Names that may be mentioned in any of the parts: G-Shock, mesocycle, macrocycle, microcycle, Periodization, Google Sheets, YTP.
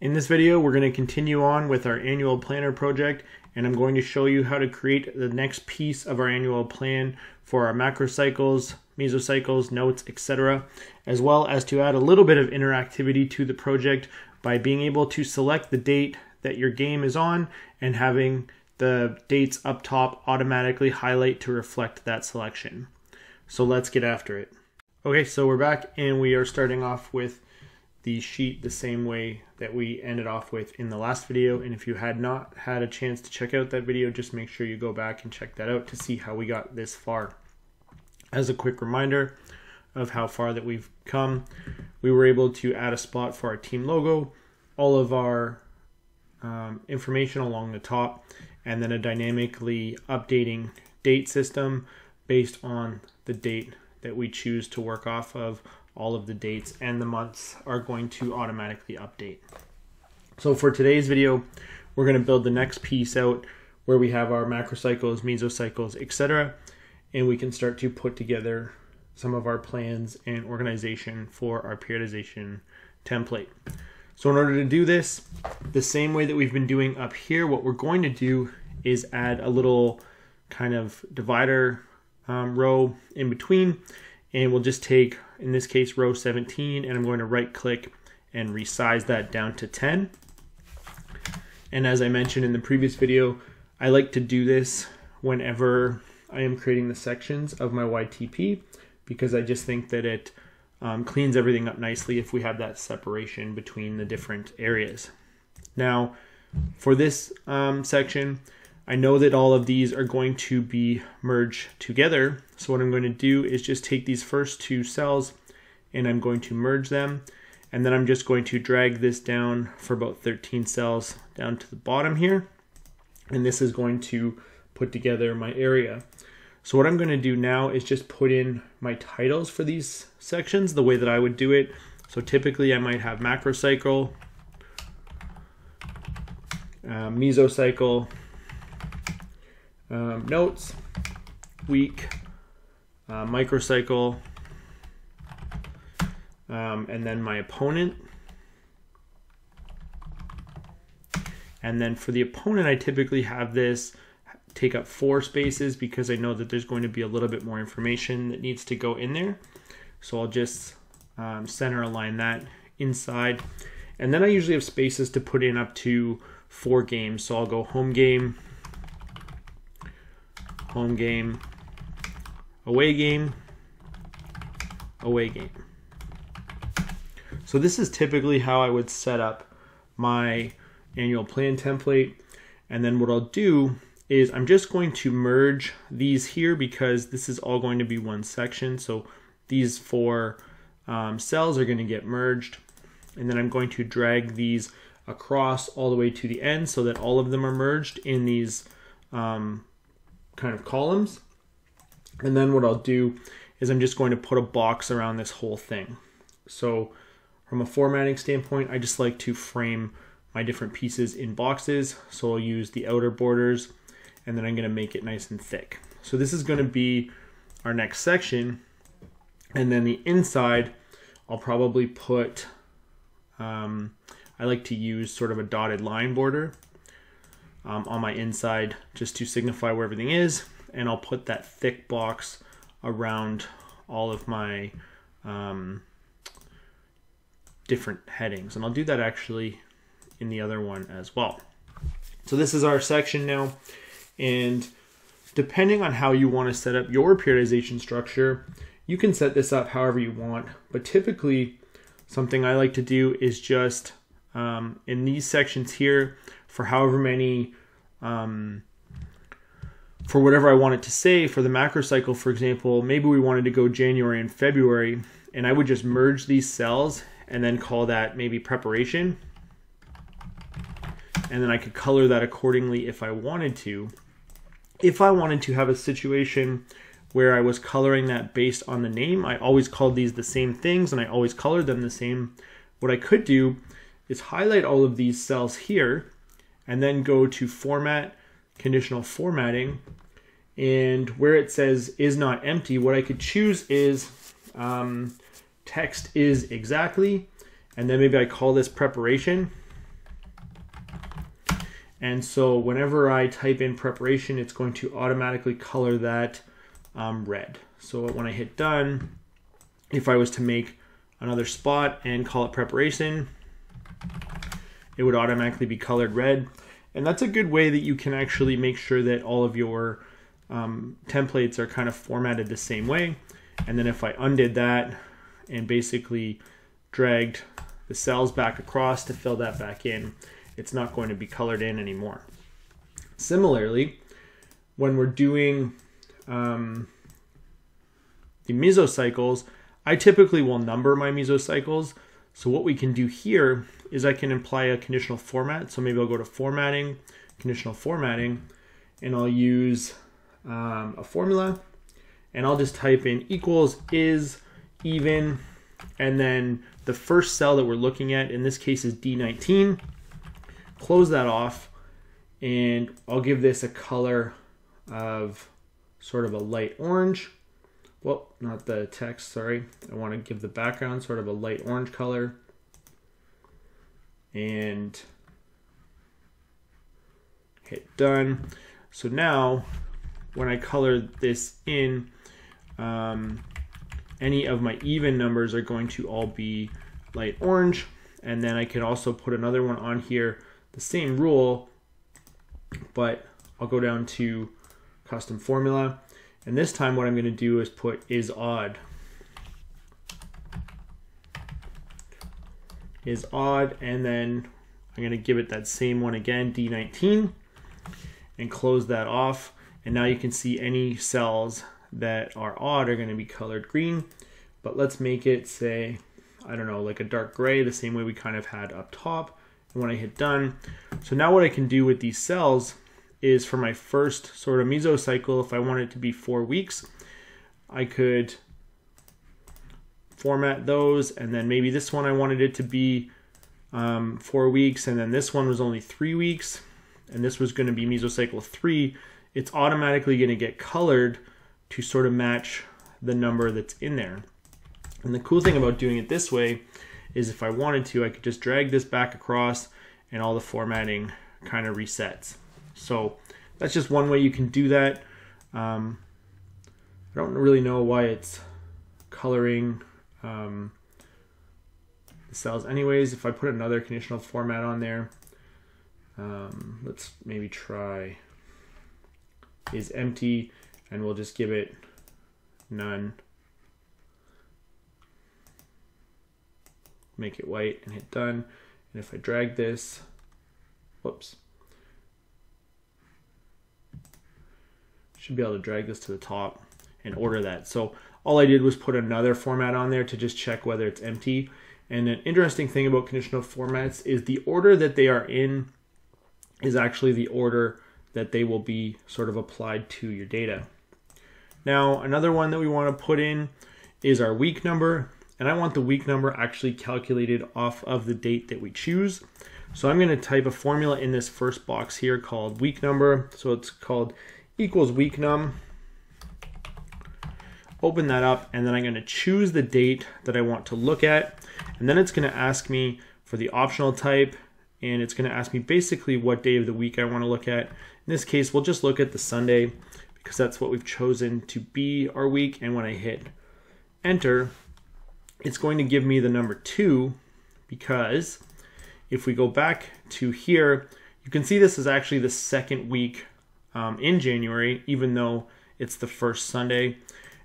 In this video, we're going to continue on with our annual planner project, and I'm going to show you how to create the next piece of our annual plan for our macrocycles, mesocycles, notes, etc., as well as to add a little bit of interactivity to the project by being able to select the date that your game is on and having the dates up top automatically highlight to reflect that selection. So let's get after it. Okay, so we're back and we are starting off with the sheet the same way that we ended off with in the last video, and if you had not had a chance to check out that video, just make sure you go back and check that out to see how we got this far. As a quick reminder of how far that we've come, we were able to add a spot for our team logo, all of our information along the top, and then a dynamically updating date system based on the date that we choose to work off of. All of the dates and the months are going to automatically update. So for today's video, we're going to build the next piece out where we have our macrocycles, mesocycles, etc., and we can start to put together some of our plans and organization for our periodization template. So in order to do this, the same way that we've been doing up here, what we're going to do is add a little kind of divider row in between, and we'll just take, in this case, row 17, and I'm going to right click and resize that down to 10. And as I mentioned in the previous video, I like to do this whenever I am creating the sections of my YTP, because I just think that it cleans everything up nicely if we have that separation between the different areas. Now, for this section, I know that all of these are going to be merged together. So what I'm going to do is just take these first two cells and I'm going to merge them. And then I'm just going to drag this down for about 13 cells down to the bottom here. And this is going to put together my area. So what I'm going to do now is just put in my titles for these sections the way that I would do it. So typically I might have macrocycle, mesocycle, notes, week, microcycle, and then my opponent. And then for the opponent, I typically have this take up 4 spaces because I know that there's going to be a little bit more information that needs to go in there. So I'll just center align that inside. And then I usually have spaces to put in up to 4 games. So I'll go home game, home game, away game, away game. So this is typically how I would set up my annual plan template. And then what I'll do is I'm just going to merge these here because this is all going to be one section. So these 4 cells are going to get merged. And then I'm going to drag these across all the way to the end so that all of them are merged in these kind of columns. And then what I'll do is I'm just going to put a box around this whole thing. So from a formatting standpoint, I just like to frame my different pieces in boxes. So I'll use the outer borders and then I'm going to make it nice and thick. So this is going to be our next section. And then the inside, I'll probably put, I like to use sort of a dotted line border on my inside just to signify where everything is, and I'll put that thick box around all of my different headings, and I'll do that actually in the other one as well. So this is our section now, and depending on how you want to set up your periodization structure, you can set this up however you want, but typically something I like to do is just in these sections here, for however many, for whatever I wanted to say, for the macrocycle, for example, maybe we wanted to go January and February, and I would just merge these cells and then call that maybe preparation. And then I could color that accordingly if I wanted to. If I wanted to have a situation where I was coloring that based on the name, I always called these the same things and I always colored them the same. What I could do is highlight all of these cells here and then go to format, conditional formatting, and where it says is not empty, what I could choose is text is exactly, and then maybe I call this preparation, And so whenever I type in preparation, it's going to automatically color that red. So when I hit done, if I was to make another spot and call it preparation, it would automatically be colored red. And that's a good way that you can actually make sure that all of your templates are kind of formatted the same way. And then if I undid that and basically dragged the cells back across to fill that back in, it's not going to be colored in anymore. Similarly, when we're doing the mesocycles, I typically will number my mesocycles. So what we can do here is I can apply a conditional format. So maybe I'll go to formatting, conditional formatting, and I'll use a formula, and I'll just type in equals, is, even, and then the first cell that we're looking at in this case is D19. Close that off, and I'll give this a color of sort of a light orange. Well, not the text, sorry. I want to give the background sort of a light orange color. And hit done. So now when I color this in, any of my even numbers are going to all be light orange. And then I can also put another one on here, the same rule, but I'll go down to custom formula. And this time what I'm going to do is put is odd, and then I'm going to give it that same one again, D19, and close that off. And now you can see any cells that are odd are going to be colored green, but let's make it, say, I don't know, like a dark gray, the same way we kind of had up top. And when I hit done, so now what I can do with these cells is for my first sort of mesocycle, if I want it to be 4 weeks, I could format those, and then maybe this one I wanted it to be 4 weeks, and then this one was only 3 weeks, and this was going to be mesocycle 3. It's automatically going to get colored to sort of match the number that's in there. And the cool thing about doing it this way is if I wanted to, I could just drag this back across and all the formatting kind of resets. So that's just one way you can do that. I don't really know why it's coloring the cells anyways. If I put another conditional format on there, let's maybe try is empty, and we'll just give it none. Make it white and hit done. And if I drag this, whoops, should be able to drag this to the top and order that. So all I did was put another format on there to just check whether it's empty. And an interesting thing about conditional formats is the order that they are in is actually the order that they will be sort of applied to your data. Now, another one that we want to put in is our week number. And I want the week number actually calculated off of the date that we choose. So I'm going to type a formula in this first box here called week number. So it's called equals week num. Open that up, and then I'm going to choose the date that I want to look at. And then it's going to ask me for the optional type, and it's going to ask me basically what day of the week I want to look at. In this case, we'll just look at the Sunday because that's what we've chosen to be our week. And when I hit enter, it's going to give me the number 2, because if we go back to here, you can see this is actually the second week in January, even though it's the first Sunday.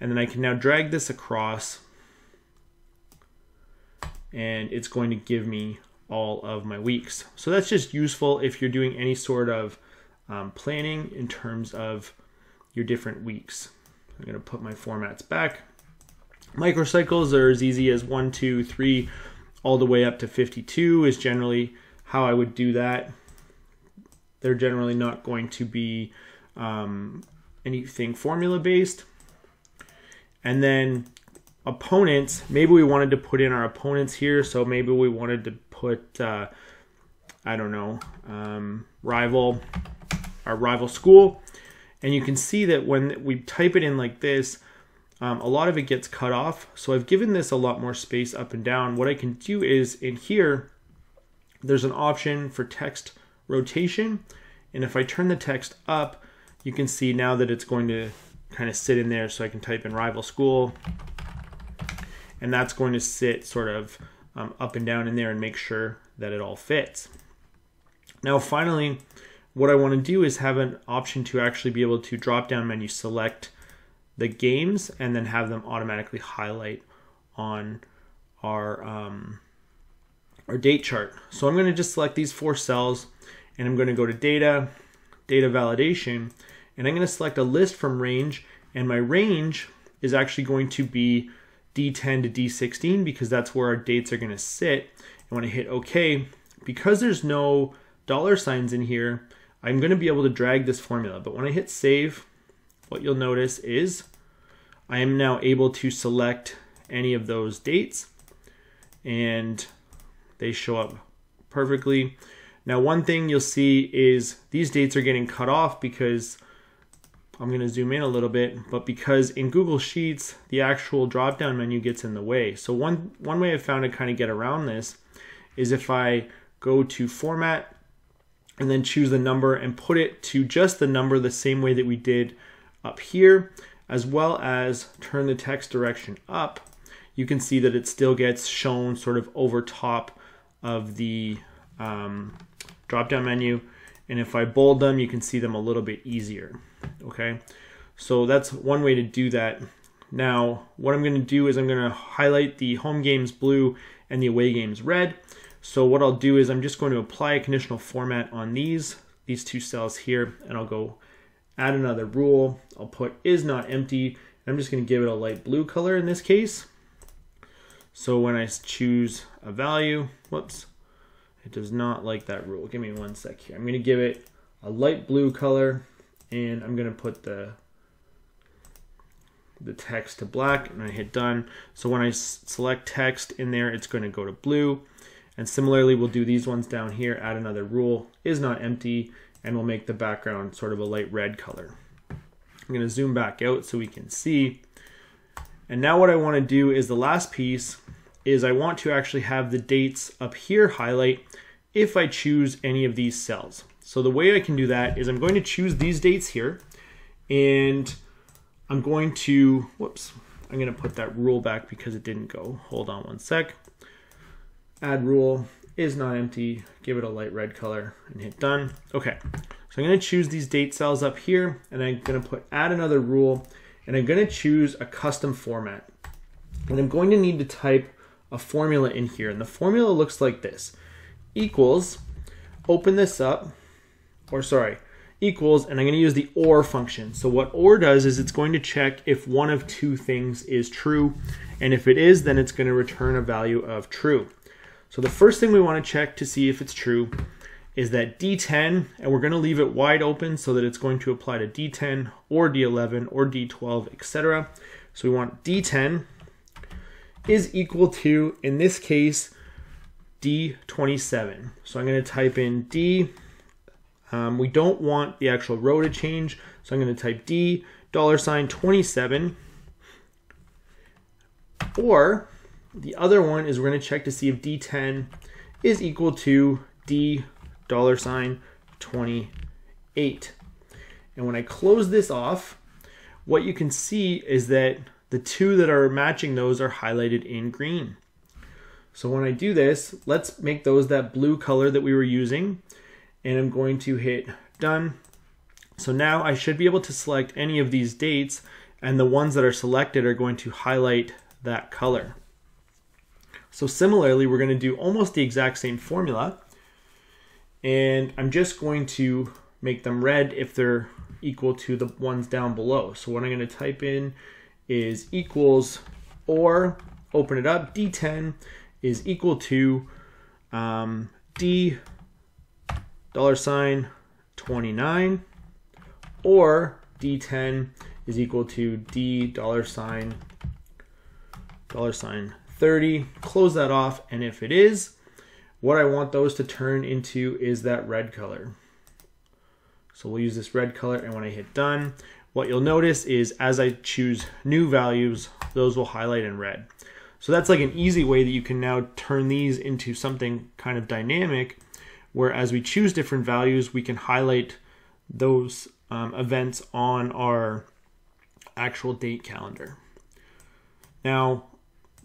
And then I can now drag this across, and it's going to give me all of my weeks. So that's just useful if you're doing any sort of planning in terms of your different weeks. I'm going to put my formats back. Microcycles are as easy as 1, 2, 3, all the way up to 52 is generally how I would do that. They're generally not going to be anything formula based. And then opponents, maybe we wanted to put in our opponents here. So maybe we wanted to put, I don't know, our rival school. And you can see that when we type it in like this, a lot of it gets cut off. So I've given this a lot more space up and down. What I can do is in here, there's an option for text rotation. And if I turn the text up, you can see now that it's going to kind of sit in there, so I can type in rival school. And that's going to sit sort of up and down in there and make sure that it all fits. Now finally, what I want to do is have an option to actually be able to drop down menu select the games and then have them automatically highlight on our date chart. So I'm going to just select these four cells and I'm going to go to data, data validation, and I'm going to select a list from range, and my range is actually going to be D10 to D16 because that's where our dates are going to sit. And when I hit OK, because there's no dollar signs in here, I'm going to be able to drag this formula. But when I hit save, what you'll notice is I am now able to select any of those dates and they show up perfectly. Now one thing you'll see is these dates are getting cut off because I'm going to zoom in a little bit, but because in Google Sheets, the actual drop-down menu gets in the way. So one way I've found to kind of get around this is if I go to Format and then choose the number and put it to just the number the same way that we did up here, as well as turn the text direction up, you can see that it still gets shown sort of over top of the drop-down menu. And if I bold them, you can see them a little bit easier. Okay, so that's one way to do that. Now, what I'm gonna do is I'm gonna highlight the home games blue and the away games red. So what I'll do is I'm just going to apply a conditional format on these two cells here, and I'll go add another rule. I'll put is not empty. I'm just gonna give it a light blue color in this case. So when I choose a value, whoops, it does not like that rule. Give me one sec here. I'm gonna give it a light blue color, and I'm gonna put the text to black, and I hit done. So when I select text in there, it's gonna go to blue. And similarly, we'll do these ones down here, add another rule, is not empty, and we'll make the background sort of a light red color. I'm gonna zoom back out so we can see. And now what I wanna do is the last piece is I want to actually have the dates up here highlight if I choose any of these cells. So the way I can do that is I'm going to choose these dates here, and I'm going to, whoops, I'm gonna put that rule back because it didn't go. Hold on one sec. Add rule, is not empty, give it a light red color and hit done. Okay, so I'm gonna choose these date cells up here, and I'm gonna put add another rule, and I'm gonna choose a custom format. And I'm going to need to type a formula in here, and the formula looks like this. Equals, open this up, or sorry, equals, and I'm going to use the OR function. So what OR does is it's going to check if one of two things is true, and if it is, then it's going to return a value of true. So the first thing we want to check to see if it's true is that D10, and we're going to leave it wide open so that it's going to apply to D10 or D11 or D12, etc. So we want D10 is equal to, in this case, D27. So I'm going to type in D. We don't want the actual row to change, so I'm going to type D $27, or the other one is we're going to check to see if D10 is equal to D $28. And when I close this off, what you can see is that the two that are matching those are highlighted in green. So when I do this, let's make those that blue color that we were using. And I'm going to hit done. So now I should be able to select any of these dates, and the ones that are selected are going to highlight that color. So similarly, we're going to do almost the exact same formula, and I'm just going to make them red if they're equal to the ones down below. So what I'm going to type in is equals, or open it up, D10 is equal to D $29, or D10 is equal to D $30. Close that off, and if it is, what I want those to turn into is that red color. So we'll use this red color, and when I hit done, what you'll notice is as I choose new values, those will highlight in red. So that's like an easy way that you can now turn these into something kind of dynamic, where as we choose different values, we can highlight those events on our actual date calendar. Now,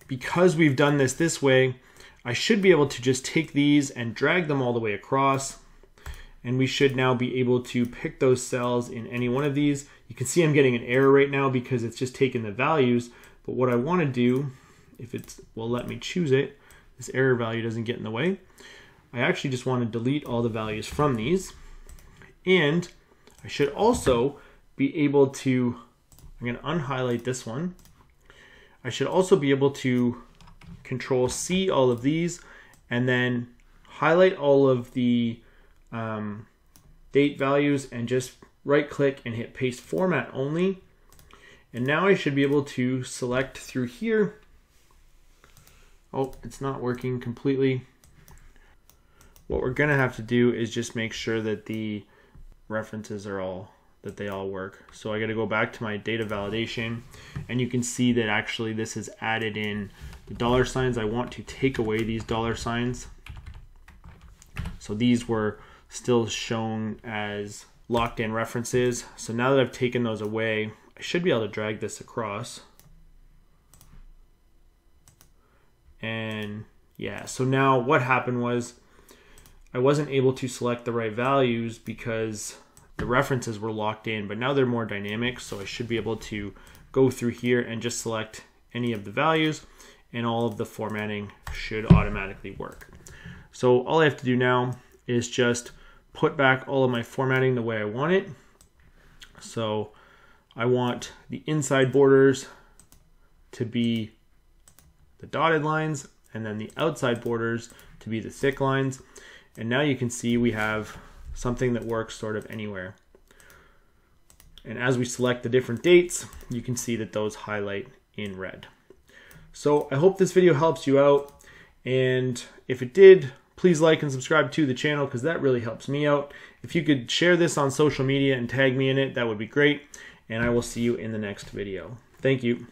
because we've done this way, I should be able to just take these and drag them all the way across, and we should now be able to pick those cells in any one of these. You can see I'm getting an error right now because it's just taking the values, but what I want to do, if it will let me choose it, this error value doesn't get in the way, I actually just want to delete all the values from these. And I should also be able to, I'm going to unhighlight this one. I should also be able to Control C all of these and then highlight all of the date values and just right click and hit paste format only. And now I should be able to select through here. Oh, it's not working completely. What we're going to have to do is just make sure that the references are all work. So I got to go back to my data validation, and you can see that actually this has added in the dollar signs. I want to take away these dollar signs. So these were still shown as locked in references. So now that I've taken those away, I should be able to drag this across. And yeah, so now what happened was I wasn't able to select the right values because the references were locked in, but now they're more dynamic. So I should be able to go through here and just select any of the values, and all of the formatting should automatically work. So all I have to do now is just put back all of my formatting the way I want it. So I want the inside borders to be the dotted lines, and then the outside borders to be the thick lines. And now you can see we have something that works sort of anywhere. And as we select the different dates, you can see that those highlight in red. So I hope this video helps you out. And if it did, please like and subscribe to the channel because that really helps me out. If you could share this on social media and tag me in it, that would be great. And I will see you in the next video. Thank you.